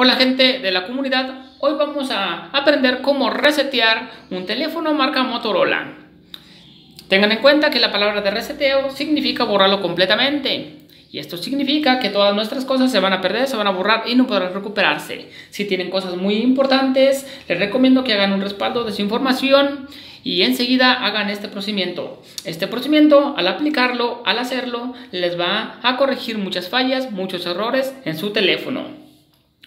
Hola gente de la comunidad, hoy vamos a aprender cómo resetear un teléfono marca Motorola. Tengan en cuenta que la palabra de reseteo significa borrarlo completamente. Y esto significa que todas nuestras cosas se van a perder, se van a borrar y no podrán recuperarse. Si tienen cosas muy importantes, les recomiendo que hagan un respaldo de su información y enseguida hagan este procedimiento. Este procedimiento, al aplicarlo, al hacerlo, les va a corregir muchas fallas, muchos errores en su teléfono.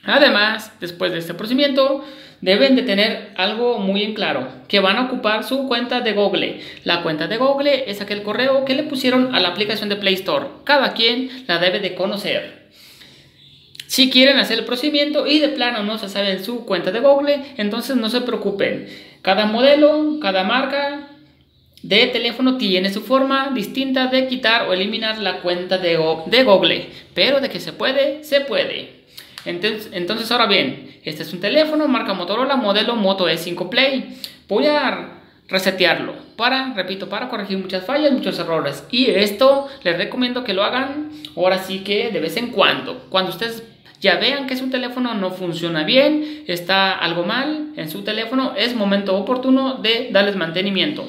Además, después de este procedimiento, deben de tener algo muy en claro, que van a ocupar su cuenta de Google. La cuenta de Google es aquel correo que le pusieron a la aplicación de Play Store. Cada quien la debe de conocer. Si quieren hacer el procedimiento y de plano no se saben su cuenta de Google, entonces no se preocupen. Cada modelo, cada marca de teléfono tiene su forma distinta de quitar o eliminar la cuenta de Google. Pero de que se puede, se puede. Entonces ahora bien, este es un teléfono marca Motorola modelo Moto E5 Play. Voy a resetearlo para corregir muchas fallas, muchos errores. Y esto les recomiendo que lo hagan ahora sí que de vez en cuando. Cuando ustedes ya vean que su teléfono no funciona bien, está algo mal en su teléfono, es momento oportuno de darles mantenimiento.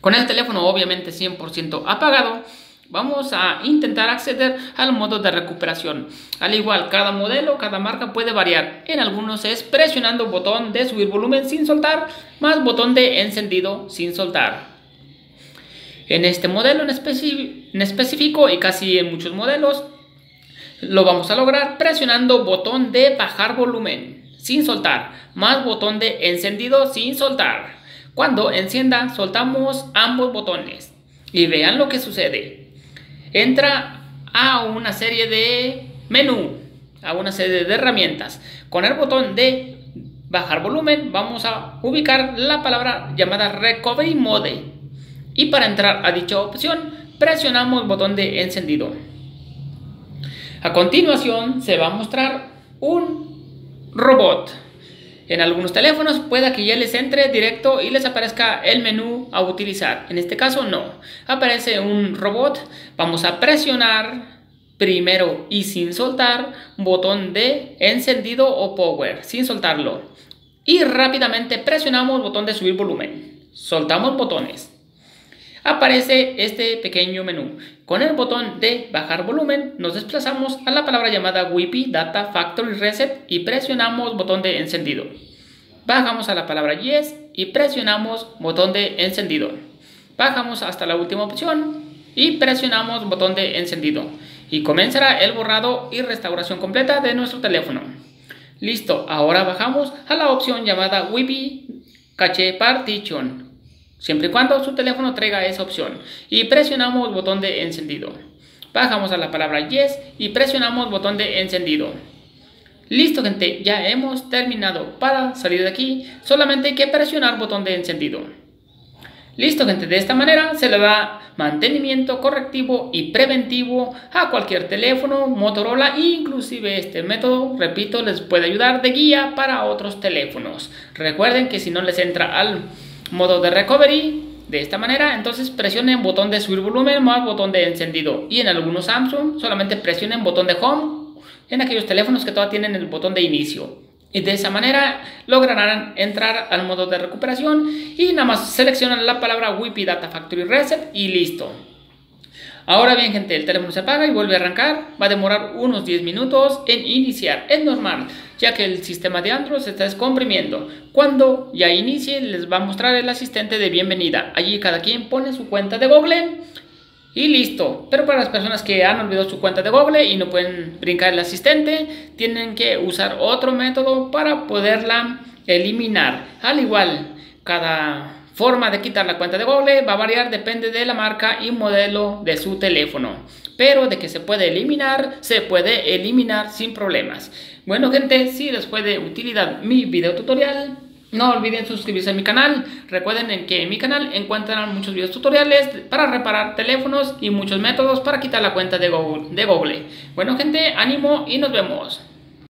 Con el teléfono obviamente 100% apagado, vamos a intentar acceder al modo de recuperación. Al igual, cada modelo, cada marca puede variar. En algunos es presionando botón de subir volumen sin soltar, más botón de encendido sin soltar. En este modelo en específico y casi en muchos modelos, lo vamos a lograr presionando botón de bajar volumen sin soltar, más botón de encendido sin soltar. Cuando encienda, soltamos ambos botones y vean lo que sucede. Entra a una serie de menú, a una serie de herramientas. Con el botón de bajar volumen vamos a ubicar la palabra llamada Recovery Mode. Y para entrar a dicha opción presionamos el botón de encendido. A continuación se va a mostrar un robot. En algunos teléfonos pueda que ya les entre directo y les aparezca el menú a utilizar. En este caso no. Aparece un robot. Vamos a presionar primero y sin soltar botón de encendido o power. Sin soltarlo. Y rápidamente presionamos botón de subir volumen. Soltamos botones. Aparece este pequeño menú. Con el botón de bajar volumen nos desplazamos a la palabra llamada Wi-Fi Data Factory Reset y presionamos botón de encendido. Bajamos a la palabra Yes y presionamos botón de encendido. Bajamos hasta la última opción y presionamos botón de encendido. Y comenzará el borrado y restauración completa de nuestro teléfono. Listo, ahora bajamos a la opción llamada Wi-Fi Cache Partition, siempre y cuando su teléfono traiga esa opción, y presionamos el botón de encendido. Bajamos a la palabra Yes y presionamos el botón de encendido. Listo gente, ya hemos terminado. Para salir de aquí solamente hay que presionar el botón de encendido. Listo gente, de esta manera se le da mantenimiento correctivo y preventivo a cualquier teléfono Motorola. Inclusive este método, repito, les puede ayudar de guía para otros teléfonos. Recuerden que si no les entra al modo de recovery de esta manera, entonces presionen botón de subir volumen más botón de encendido. Y en algunos Samsung solamente presionen botón de home en aquellos teléfonos que todavía tienen el botón de inicio, y de esa manera lograrán entrar al modo de recuperación. Y nada más seleccionan la palabra Wi-Fi Data Factory Reset y listo. Ahora bien gente, el teléfono se apaga y vuelve a arrancar. Va a demorar unos 10 minutos en iniciar. Es normal, ya que el sistema de Android se está descomprimiendo. Cuando ya inicie les va a mostrar el asistente de bienvenida. Allí cada quien pone su cuenta de Google y listo. Pero para las personas que han olvidado su cuenta de Google y no pueden brincar el asistente, tienen que usar otro método para poderla eliminar. Al igual, cada forma de quitar la cuenta de Google va a variar, depende de la marca y modelo de su teléfono. Pero de que se puede eliminar sin problemas. Bueno gente, si les fue de utilidad mi video tutorial, no olviden suscribirse a mi canal. Recuerden que en mi canal encuentran muchos videos tutoriales para reparar teléfonos y muchos métodos para quitar la cuenta de Google. Bueno gente, ánimo y nos vemos.